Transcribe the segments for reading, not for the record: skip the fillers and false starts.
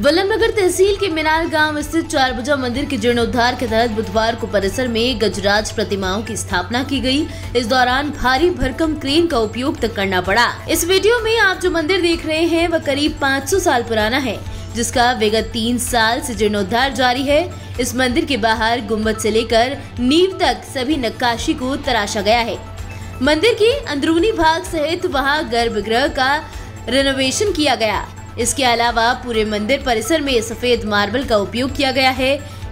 बलमगर तहसील के मेनारिया गांव स्थित चारभूजा मंदिर के जीर्णोद्धार के तहत बुधवार को परिसर में गजराज प्रतिमाओं की स्थापना की गई। इस दौरान भारी भरकम क्रेन का उपयोग तक करना पड़ा। इस वीडियो में आप जो मंदिर देख रहे हैं वह करीब 500 साल पुराना है, जिसका विगत 3 साल से जीर्णोद्धार जारी है। इस मंदिर के बाहर गुम्बद से लेकर नींव तक सभी नक्काशी को तराशा गया है। मंदिर के अंदरूनी भाग सहित वहाँ गर्भगृह का रेनोवेशन किया गया। इसके अलावा पूरे मंदिर परिसर में सफेद मार्बल का उपयोग किया गया है।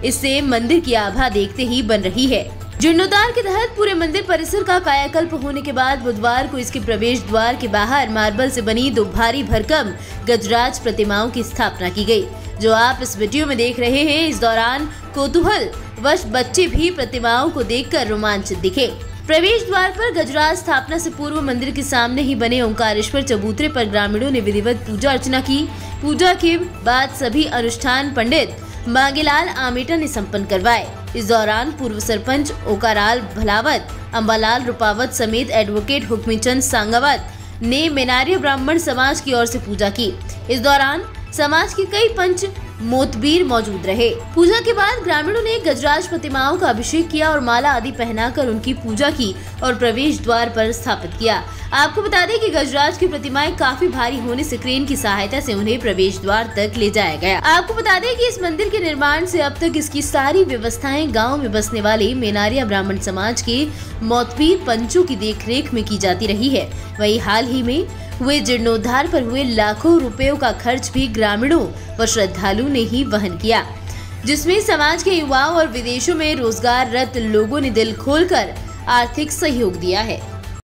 इससे मंदिर की आभा देखते ही बन रही है। जीर्णोद्धार के तहत पूरे मंदिर परिसर का कायाकल्प होने के बाद बुधवार को इसके प्रवेश द्वार के बाहर मार्बल से बनी 2 भारी भरकम गजराज प्रतिमाओं की स्थापना की गई, जो आप इस वीडियो में देख रहे हैं। इस दौरान कौतूहल वश बच्चे भी प्रतिमाओं को देखकर रोमांचित दिखे। प्रवेश द्वार पर गजराज स्थापना से पूर्व मंदिर के सामने ही बने ओंकारेश्वर चबूतरे पर ग्रामीणों ने विधिवत पूजा अर्चना की। पूजा के बाद सभी अनुष्ठान पंडित मागेलाल आमेटा ने संपन्न करवाए। इस दौरान पूर्व सरपंच ओकाराल भलावत अंबालाल रूपावत समेत एडवोकेट हुक्मीचंद सांगवत ने मेनारिया ब्राह्मण समाज की ओर से पूजा की। इस दौरान समाज के कई पंच मोतबीर मौजूद रहे। पूजा के बाद ग्रामीणों ने गजराज प्रतिमाओं का अभिषेक किया और माला आदि पहनाकर उनकी पूजा की और प्रवेश द्वार पर स्थापित किया। आपको बता दें कि गजराज की प्रतिमाएं काफी भारी होने से क्रेन की सहायता से उन्हें प्रवेश द्वार तक ले जाया गया। आपको बता दें कि इस मंदिर के निर्माण से अब तक इसकी सारी व्यवस्थाएं गाँव में बसने वाले मेनारिया ब्राह्मण समाज के मोतबीर पंचों की देखरेख में की जाती रही है। वही हाल ही में हुए जीर्णोद्धार पर हुए लाखों रुपयों का खर्च भी ग्रामीणों व श्रद्धालुओं ने ही वहन किया, जिसमें समाज के युवाओं और विदेशों में रोजगाररत लोगों ने दिल खोलकर आर्थिक सहयोग दिया है।